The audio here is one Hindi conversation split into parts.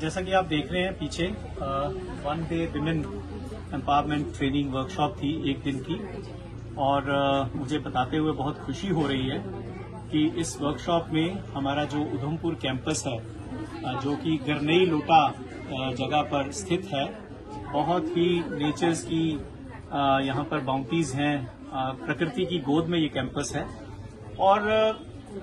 जैसा कि आप देख रहे हैं पीछे one day women empowerment training workshop थी एक दिन की, और मुझे बताते हुए बहुत खुशी हो रही है कि इस वर्कशॉप में हमारा जो उधमपुर कैंपस है जो कि गरनई लोटा जगह पर स्थित है, बहुत ही नेचर्स की यहाँ पर बाउंटीज हैं, प्रकृति की गोद में ये कैंपस है। और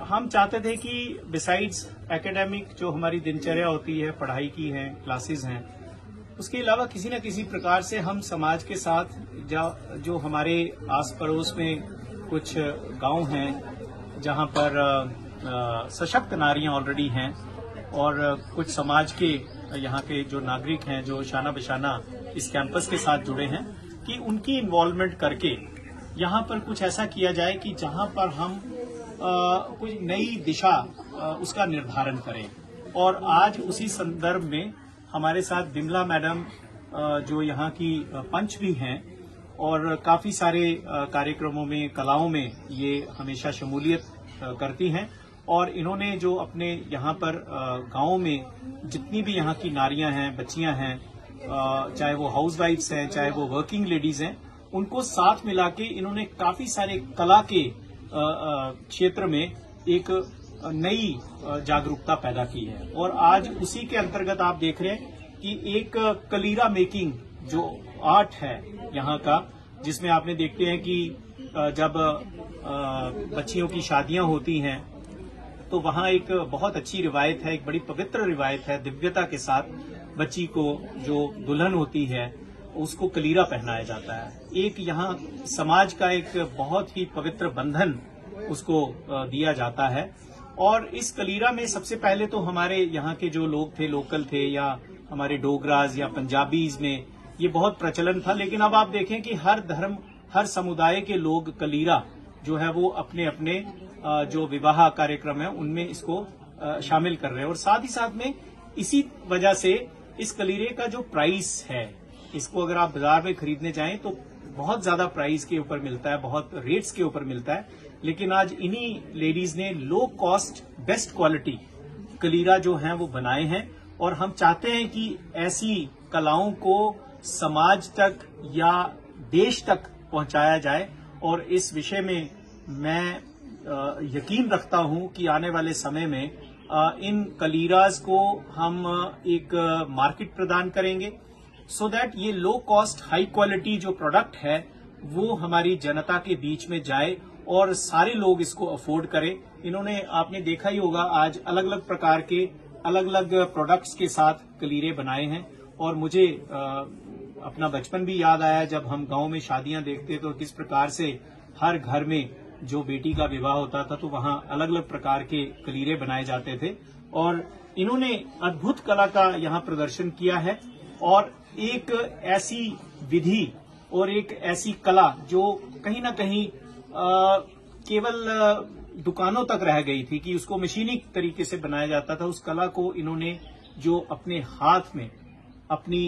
हम चाहते थे कि बिसाइड्स एकेडमिक जो हमारी दिनचर्या होती है, पढ़ाई की है, क्लासेस हैं, उसके अलावा किसी न किसी प्रकार से हम समाज के साथ जो हमारे आस पड़ोस में कुछ गांव हैं जहां पर सशक्त नारियां ऑलरेडी हैं और कुछ समाज के यहाँ के जो नागरिक हैं जो शाना बिशाना इस कैंपस के साथ जुड़े हैं, कि उनकी इन्वॉल्वमेंट करके यहाँ पर कुछ ऐसा किया जाए कि जहाँ पर हम कुछ नई दिशा उसका निर्धारण करें। और आज उसी संदर्भ में हमारे साथ विमला मैडम जो यहाँ की पंच भी हैं और काफ़ी सारे कार्यक्रमों में, कलाओं में ये हमेशा शमूलियत करती हैं, और इन्होंने जो अपने यहाँ पर गाँव में जितनी भी यहाँ की नारियां हैं, बच्चियां हैं, चाहे वो हाउसवाइफ्स हैं, चाहे वो वर्किंग लेडीज हैं, उनको साथ मिला के इन्होंने काफी सारे कला के क्षेत्र में एक नई जागरूकता पैदा की है। और आज उसी के अंतर्गत आप देख रहे हैं कि एक कलीरा मेकिंग जो आर्ट है यहाँ का, जिसमें आपने देखते हैं कि जब बच्चियों की शादियां होती हैं तो वहां एक बहुत अच्छी रिवायत है, एक बड़ी पवित्र रिवायत है, दिव्यता के साथ बच्ची को जो दुल्हन होती है उसको कलीरा पहनाया जाता है। एक यहाँ समाज का एक बहुत ही पवित्र बंधन उसको दिया जाता है। और इस कलीरा में सबसे पहले तो हमारे यहाँ के जो लोग थे, लोकल थे, या हमारे डोगराज या पंजाबीज में ये बहुत प्रचलन था, लेकिन अब आप देखें कि हर धर्म, हर समुदाय के लोग कलीरा जो है वो अपने अपने जो विवाह कार्यक्रम है उनमें इसको शामिल कर रहे हैं। और साथ ही साथ में इसी वजह से इस कलीरे का जो प्राइस है, इसको अगर आप बाजार में खरीदने जाएं तो बहुत ज्यादा प्राइस के ऊपर मिलता है, बहुत रेट्स के ऊपर मिलता है, लेकिन आज इन्हीं लेडीज ने low cost best quality kalira जो है वो बनाए हैं। और हम चाहते हैं कि ऐसी कलाओं को समाज तक या देश तक पहुंचाया जाए, और इस विषय में मैं यकीन रखता हूं कि आने वाले समय में इन कलीराज को हम एक मार्केट प्रदान करेंगे, सो दैट ये लो कॉस्ट हाई क्वालिटी जो प्रोडक्ट है वो हमारी जनता के बीच में जाए और सारे लोग इसको अफोर्ड करें। इन्होंने, आपने देखा ही होगा, आज अलग अलग प्रकार के अलग अलग प्रोडक्ट्स के साथ कलीरे बनाए हैं। और मुझे अपना बचपन भी याद आया जब हम गांव में शादियां देखते तो किस प्रकार से हर घर में जो बेटी का विवाह होता था तो वहां अलग अलग प्रकार के कलीरे बनाए जाते थे। और इन्होंने अद्भुत कला का यहाँ प्रदर्शन किया है, और एक ऐसी विधि और एक ऐसी कला जो कहीं ना कहीं केवल दुकानों तक रह गई थी कि उसको मशीनी तरीके से बनाया जाता था, उस कला को इन्होंने जो अपने हाथ में अपनी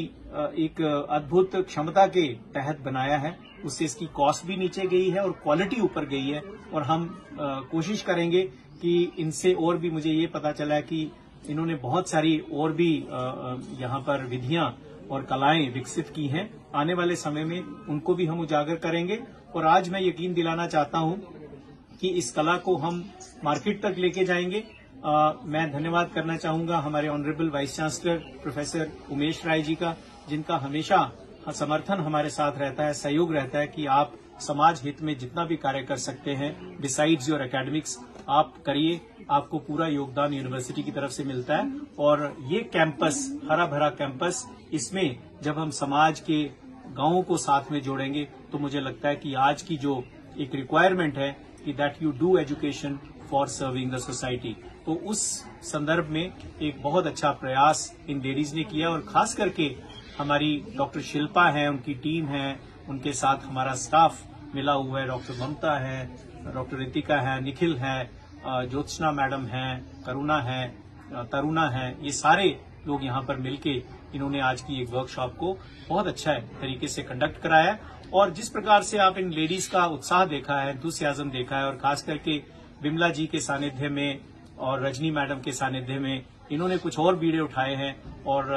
एक अद्भुत क्षमता के तहत बनाया है, उससे इसकी कॉस्ट भी नीचे गई है और क्वालिटी ऊपर गई है। और हम कोशिश करेंगे कि इनसे, और भी मुझे ये पता चला है कि इन्होंने बहुत सारी और भी यहाँ पर विधियां और कलाएं विकसित की हैं, आने वाले समय में उनको भी हम उजागर करेंगे। और आज मैं यकीन दिलाना चाहता हूं कि इस कला को हम मार्केट तक लेके जाएंगे। मैं धन्यवाद करना चाहूंगा हमारे honourable vice chancellor professor Umesh Rai ji का, जिनका हमेशा समर्थन हमारे साथ रहता है, सहयोग रहता है कि आप समाज हित में जितना भी कार्य कर सकते हैं बिसाइड्स योर एकेडमिक्स आप करिए, आपको पूरा योगदान यूनिवर्सिटी की तरफ से मिलता है। और ये कैंपस, हरा भरा कैंपस, इसमें जब हम समाज के गांवों को साथ में जोड़ेंगे तो मुझे लगता है कि आज की जो एक रिक्वायरमेंट है कि that you do education for serving the society, तो उस संदर्भ में एक बहुत अच्छा प्रयास इन लेडीज ने किया। और खास करके हमारी डॉक्टर शिल्पा हैं, उनकी टीम है, उनके साथ हमारा स्टाफ मिला हुआ है, डॉक्टर ममता है, डॉक्टर रितिका है, निखिल है, ज्योत्सना मैडम हैं, करुणा है, तरुणा है, ये सारे लोग यहाँ पर मिलके इन्होंने आज की एक वर्कशॉप को बहुत अच्छा तरीके से कंडक्ट कराया। और जिस प्रकार से आप इन लेडीज का उत्साह देखा है, एंथुसियाज्म देखा है, और खास करके विमला जी के सानिध्य में और रजनी मैडम के सानिध्य में इन्होंने कुछ और बीड़े उठाए हैं और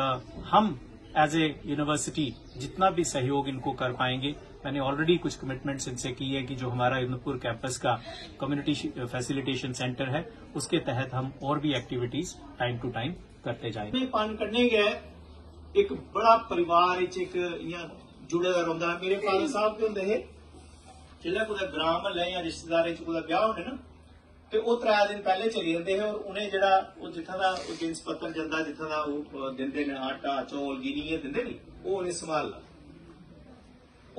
हम एज ए यूनिवर्सिटी जितना भी सहयोग इनको कर पाएंगे, मैंने ऑलरेडी कुछ कमिटमेंट्स इनसे की है कि जो हमारा उधमपुर कैंपस का कम्युनिटी फैसिलिटेशन सेंटर है उसके तहत हम और भी एक्टिविटीज टाइम टू टाइम करते जाएंगे। पान करने गए एक बड़ा परिवार एक इयां जुड़े दा रौंदा है। मेरे फादर साहब के हुंदे हे जिल्ला कोई ग्राम महल्ले या रिश्तेदारे च कोई ब्याह होने ना ते ओह 3 दिन पहले चली जांदे हे और उन्हें जेहड़ा ओह जित्थां दा ओह जिंस पत्तर जंदा जित्थां दा ओह दिंदे ने आटा चौल गिनी दिंदे नी ओह उन्हें संभालना।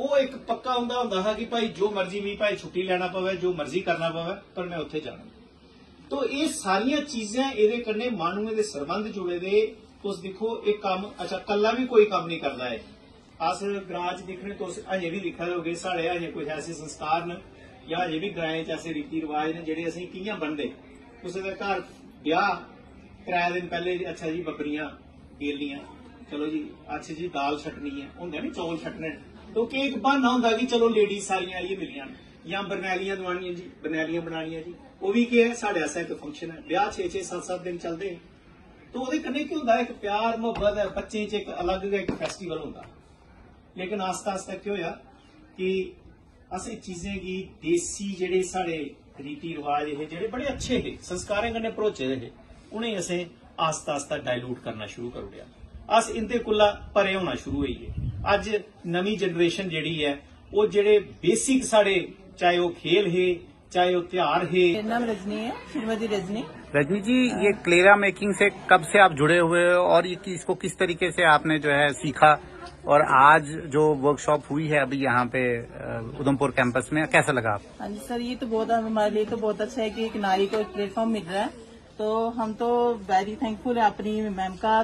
ओह एक पक्का हुंदा हा कि भाई जो मर्जी मी भाई छुट्टी लैना पवे जो मर्जी करना पवे पर मैं उत्थे जाना। तो ये सारियां चीजां एहदे कन्नै मानुए दे सरबंध जुड़े दे। तुस दिक्खो एक कम्म अच्छा कल्ला भी कोई कम्म नहीं करदा है। अस ग्रां च दिक्खने तुस अजे भी दिक्खा होगे साढ़े अजे कुछ ऐसे संस्कार न या अजे भी ग्राएं च ऐसे रीति रिवाज न जेहड़े असें कियां बनदे। कुसै दे घर ब्याह 3 दिन पहले अच्छा जी बकरियां बेलनियां चलो जी अच्छा जी दाल छट्टनी है हुंदे नहीं चौल छट्टने तो एक बहाना हुंदा कि चलो लेडीज सारियां आइयै मिलियां या बरनैलियां दोआनियां जी बरनैलियां बनानियां जी ओह भी केह् है साढ़े आस्तै इक फंक्शन है। ब्याह 6-7 दिन चलदे तो ओहदे कन्नै केह् हुंदा इक प्यार मुहब्बत है बच्चें च एक अलग गै इक फैस्टिवल होंदा। लेकिन आस्ता आस्ता केह् होया कि अस चीजें गी देसी जेहड़े साढ़े रीति रिवाज हे जेहड़े बड़े अच्छे हे संस्कारें कन्नै भरोचे दे हे उ'नेंगी असें आस्ता आस्ता डाइल्यूट करना शुरू करी ओड़ेआ। अस इंदे कोला परे होना शुरू होई गे। अज्ज नमीं जनरेशन जेहड़ी ऐ ओह जेहड़े बेसिक साढ़े चाहे ओह खेल हे चाहे ओह त्यौहार हे। मेरा नाम रजनी है, श्रीमती रजनी। रजनी जी ये क्लेरा मेकिंग से कब से आप जुड़े हुए हो और ये इसको किस तरीके से आपने जो है सीखा और आज जो वर्कशॉप हुई है अभी यहाँ पे उधमपुर कैंपस में कैसा लगा आप? हाँ जी सर ये तो बहुत हमारे लिए तो बहुत अच्छा है कि एक नारी को एक प्लेटफॉर्म मिल रहा है। तो हम तो वेरी थैंकफुल है अपनी मैम का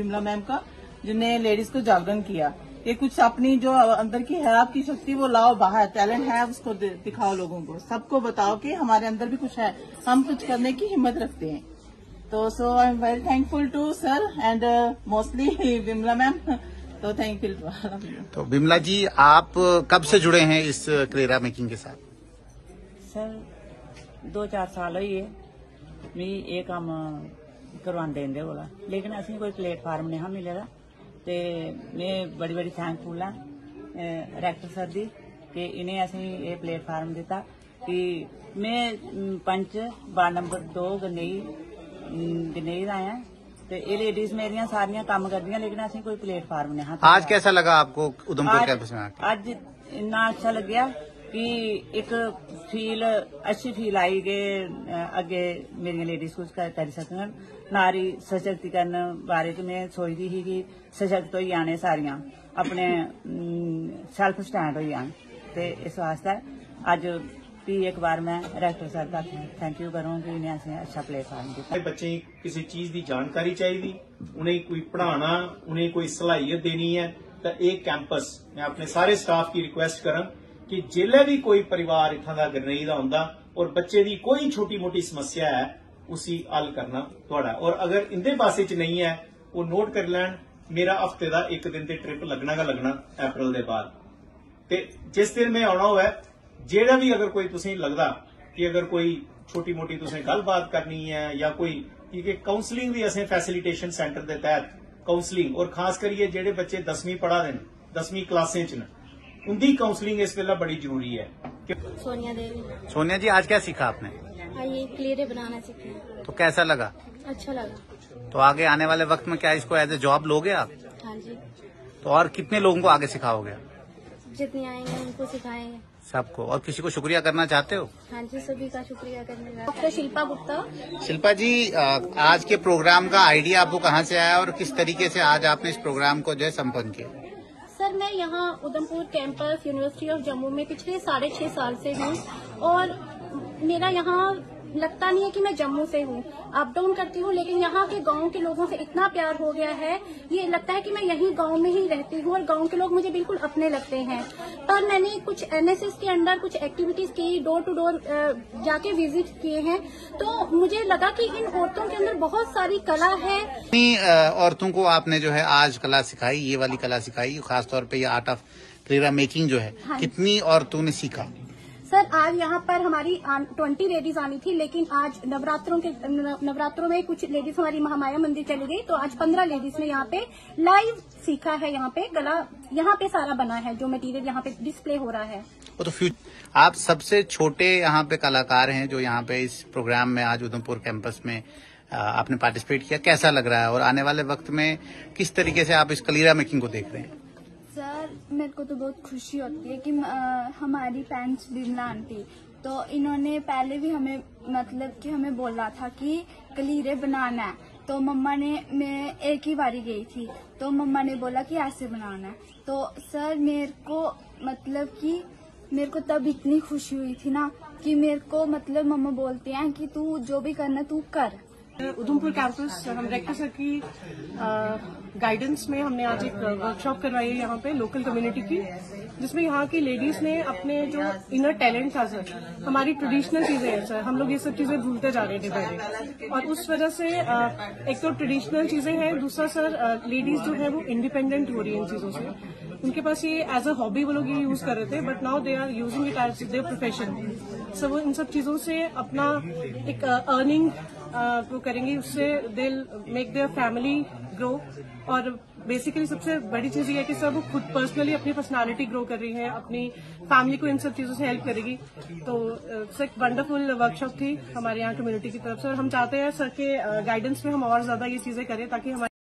विमला मैम का जिन्हें लेडीज को जागरण किया कि कुछ अपनी जो अंदर की है आपकी शक्ति वो लाओ बाहर टैलेंट है उसको दिखाओ लोगों को सबको बताओ कि हमारे अंदर भी कुछ है हम कुछ करने की हिम्मत रखते हैं। तो so I am very thankful to sir and mostly Vimla ma'am. तो थैंकफुल। तो विमला जी आप कब से जुड़े हैं इस क्लेरा मेकिंग के साथ? सर 2-4 साल हुई है मैं ये काम करवांदे इंदे कोला लेकिन असें कोई प्लेटफार्म नहीं मिले दा ते मैं बड़ी बड़ी थैंकफुल हां डायरेक्टर सर दी कि इन्हें असें एह् प्लेटफार्म दिता कि मैं पंच वार्ड नंबर 2 गनेई दा आं ते एह् लेडीज मेरियां सारियां कम्म करदियां लेकिन असें कोई प्लेटफार्म नहीं हा। आज कैसा लगा आपको उधमपुर कैंपस में आके? आज इन्ना अच्छा लग्या कि एक फील अच्छी फील आई कि अगे मेरी लेडीज कुछ करी सकन नारी सशक्तिकरण बारे च में सोचदी ही कि सशक्त होई जाने सारियां अपने सेल्फ स्टैंड होई जान ते इस वास्ते अज भी एक बार मैं डायरेक्टर सर दा थैंक यू करूं कि इन्हें असें अच्छा प्लेटफार्म दित्ता। बच्चें गी किसी चीज दी जानकारी चाहिदी उन्हें कोई पढ़ाना उन्हें कोई सलाहियत देनी है तो एक कैंपस मैं अपने सारे स्टाफ की रिक्वेस्ट करां कि जेल्लै भी कोई परिवार इत्थां दा गरनेई दा हुंदा और बच्चे दी कोई छोटी मोटी समस्या है उसी हल करना तुहाड़ा और अगर इंदे पासे च नहीं है ओह नोट करी लैन। मेरा हफ्ते दा 1 दिन ते ट्रिप लगना गै लगना अप्रैल दे बाद ते जिस दिन मैं आना होवे जेड़ा भी अगर कोई तुसें लगदा कि अगर कोई छोटी मोटी तुसें गल्लबात करनी है या कोई क्योंकि काउंसलिंग भी असें फैसिलिटेशन सेंटर दे तैहत काउंसलिंग और खास करियै जेड़े बच्चे 10वीं पढ़ा दे न 10वीं क्लासें च न उनकी काउंसलिंग इस वेला बड़ी जरूरी है। सोनिया देवी। सोनिया जी आज क्या सीखा आपने? ये क्लेरे बनाना सीखा। तो कैसा लगा? अच्छा लगा। तो आगे आने वाले वक्त में क्या इसको एज ए जॉब लोगे आप? हाँ जी। तो और कितने लोगों को आगे सिखाओगे? जितने आएंगे उनको सिखाएंगे सबको। और किसी को शुक्रिया करना चाहते हो? हाँ जी सभी का शुक्रिया करने का। डॉक्टर शिल्पा गुप्ता। शिल्पा जी आज के प्रोग्राम का आइडिया आपको कहाँ से आया और किस तरीके से आज आपने इस प्रोग्राम को जो है संपन्न किया? सर मैं यहाँ Udhampur campus university of Jammu में पिछले 6.5 साल से हूँ और मेरा यहाँ लगता नहीं है कि मैं जम्मू से हूँ अप डाउन करती हूँ लेकिन यहाँ के गांव के लोगों से इतना प्यार हो गया है ये लगता है कि मैं यहीं गांव में ही रहती हूँ और गांव के लोग मुझे बिल्कुल अपने लगते हैं। पर मैंने कुछ एनएसएस के अंडर कुछ एक्टिविटीज की डोर टू डोर जाके विजिट किए हैं तो मुझे लगा कि इन औरतों के अंदर बहुत सारी कला है। औरतों को आपने जो है आज कला सिखाई ये वाली कला सिखाई खासतौर पर ये आर्ट ऑफ क्लेरा मेकिंग जो है कितनी औरतों ने सीखा? सर आज यहाँ पर हमारी 20 लेडीज आनी थी, लेकिन आज नवरात्रों में कुछ लेडीज हमारी महामाया मंदिर चली गई, तो आज 15 लेडीज ने यहाँ पे लाइव सीखा है। यहाँ पे गला यहाँ पे सारा बना है, जो मटेरियल यहाँ पे डिस्प्ले हो रहा है। तो आप सबसे छोटे यहाँ पे कलाकार हैं जो यहाँ पे इस प्रोग्राम में आज उधमपुर कैंपस में आपने पार्टिसिपेट किया, कैसा लग रहा है और आने वाले वक्त में किस तरीके से आप इस कलीरा मेकिंग को देख रहे हैं? सर मेरे को तो बहुत खुशी होती है कि हमारी फैंस विमला आंटी, तो इन्होंने पहले भी हमें मतलब कि हमें बोला था कि कलीरे बनाना है, तो मम्मा ने, मैं एक ही बारी गई थी तो मम्मा ने बोला कि ऐसे बनाना है, तो सर मेरे को मतलब कि मेरे को तब इतनी खुशी हुई थी ना कि मेरे को मतलब मम्मा बोलते हैं कि तू जो भी करना तू कर। उधमपुर कैंपस हम रेक्टर सर की गाइडेंस में हमने आज एक वर्कशॉप करवाई है यहाँ पे लोकल कम्युनिटी की, जिसमें यहाँ की लेडीज ने अपने जो इनर टैलेंट था सर, हमारी ट्रेडिशनल चीजें हैं सर, हम लोग ये सब चीजें भूलते जा रहे थे और उस वजह से एक तो ट्रेडिशनल चीजें हैं, दूसरा सर लेडीज जो है वो इंडिपेंडेंट हो रही है इन चीजों से। उनके पास ये एज अ हॉबी वो लोग ये यूज कर रहे थे, but now they are using it as their profession. So वो इन सब चीजों से अपना एक अर्निंग वो करेंगे, उससे they make their family grow. और बेसिकली सबसे बड़ी चीज ये है कि सर वो खुद पर्सनली अपनी पर्सनालिटी ग्रो कर रही है, अपनी फैमिली को इन सब चीजों से हेल्प करेगी। तो सर एक वंडरफुल वर्कशॉप थी हमारे यहाँ कम्युनिटी की तरफ से, और हम चाहते हैं सर के गाइडेंस में हम और ज्यादा ये चीजें करें ताकि हमारे